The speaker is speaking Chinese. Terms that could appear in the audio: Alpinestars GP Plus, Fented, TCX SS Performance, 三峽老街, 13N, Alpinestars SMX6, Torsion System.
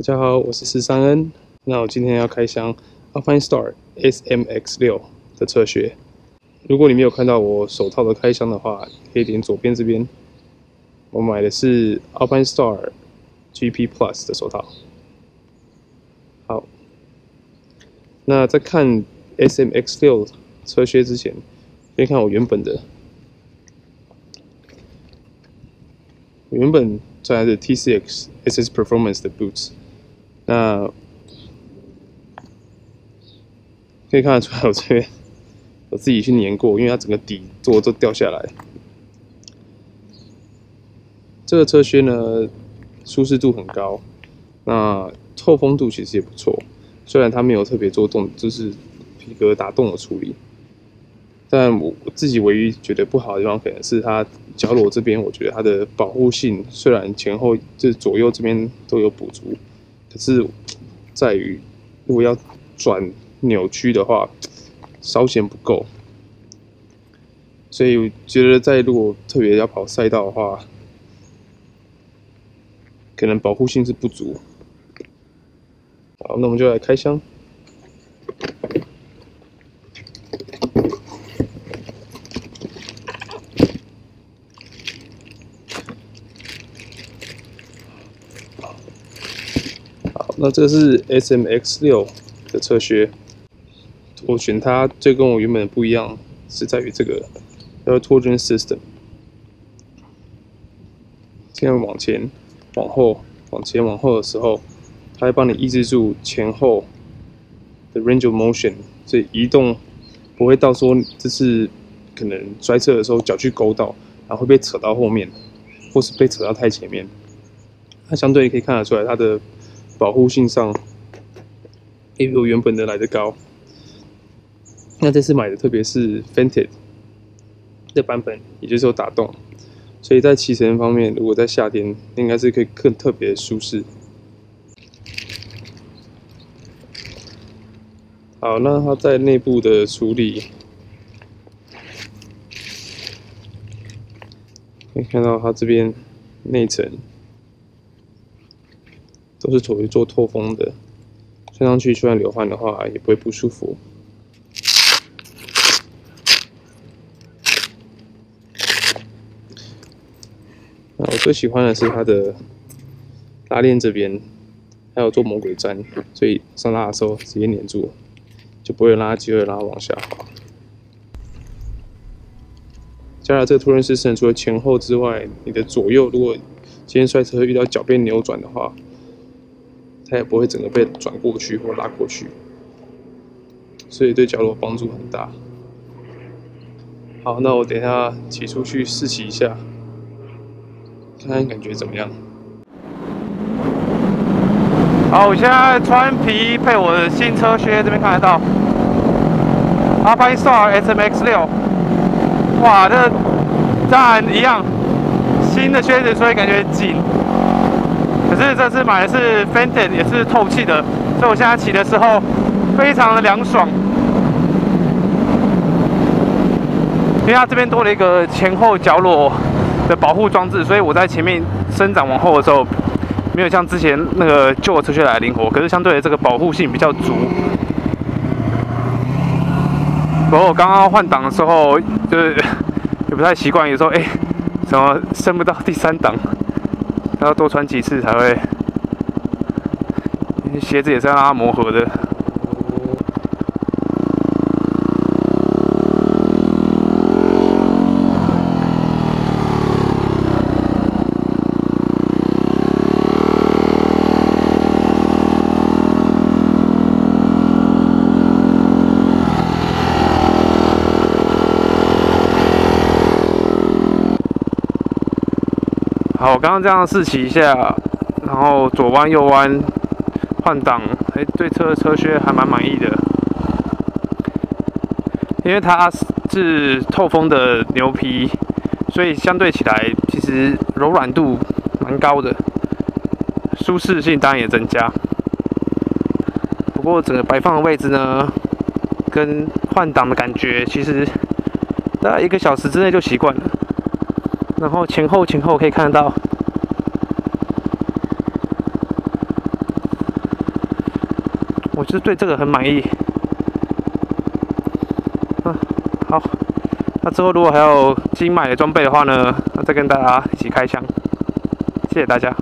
大家好，我是13N。那我今天要开箱 Alpinestars SMX6 的侧靴。如果你没有看到我手套的开箱的话，可以点左边这边。我买的是 Alpinestars GP Plus 的手套。好，那在看 SMX6 车靴之前，先看我原本的。 原本穿的是 TCX SS Performance 的 boots， 那可以看得出来，我这边我自己去粘过，因为它整个底座都掉下来。这个车靴呢，舒适度很高，那透风度其实也不错。虽然它没有特别做动，就是皮革打洞的处理，但我自己唯一觉得不好的地方，可能是它。 角落这边，我觉得它的保护性虽然前后就是左右这边都有补足，可是在于如果要转扭曲的话，稍显不够。所以我觉得在如果特别要跑赛道的话，可能保护性是不足。好，那我们就来开箱。 那这是 SMX6 的侧靴，我选它最跟我原本不一样，是在于这个叫做 Torsion System。现在往前、往后、往前、往后的时候，它会帮你抑制住前后的 range of motion， 所以移动不会到说这是可能摔车的时候脚去勾到，然后会被扯到后面，或是被扯到太前面。它相对可以看得出来它的。 保护性上也比我原本的来得高。那这次买的特别是 Fented 的版本，也就是有打洞，所以在骑乘方面，如果在夏天，应该是可以更特别舒适。好，那它在内部的处理，可以看到它这边内层。 都是属于做透风的，穿上去虽然流汗的话也不会不舒服。那我最喜欢的是它的拉链这边，还有做魔鬼毡，所以上拉的时候直接粘住，就不会拉机会拉往下滑。加上这个Torsion System，除了前后之外，你的左右如果今天摔车遇到脚被扭转的话。 它也不会整个被转过去或拉过去，所以对角落帮助很大。好，那我等一下骑出去试骑一下，看看感觉怎么样。好，我现在穿皮配我的新车靴，这边看得到 Alpinestars SMX6。哇，这当然一样，新的靴子，所以感觉紧。 可是这次买的是 Fented， 也是透气的，所以我现在骑的时候非常的凉爽。因为它这边多了一个前后角落的保护装置，所以我在前面伸展往后的时候，没有像之前那个旧的车靴来的灵活。可是相对的这个保护性比较足。不过我刚刚换挡的时候，就是也不太习惯，有时候怎么升不到第三档？ 要多穿几次才会，鞋子也是要让它磨合的。好，我刚刚这样试骑一下，然后左弯右弯换挡，对车靴还蛮满意的，因为它是透风的牛皮，所以相对起来其实柔软度蛮高的，舒适性当然也增加。不过整个摆放的位置呢，跟换挡的感觉，其实大概1个小时之内就习惯了。 然后前后可以看得到，就对这个很满意。嗯，好，那之后如果还有新买的装备的话呢，那再跟大家一起开箱。谢谢大家。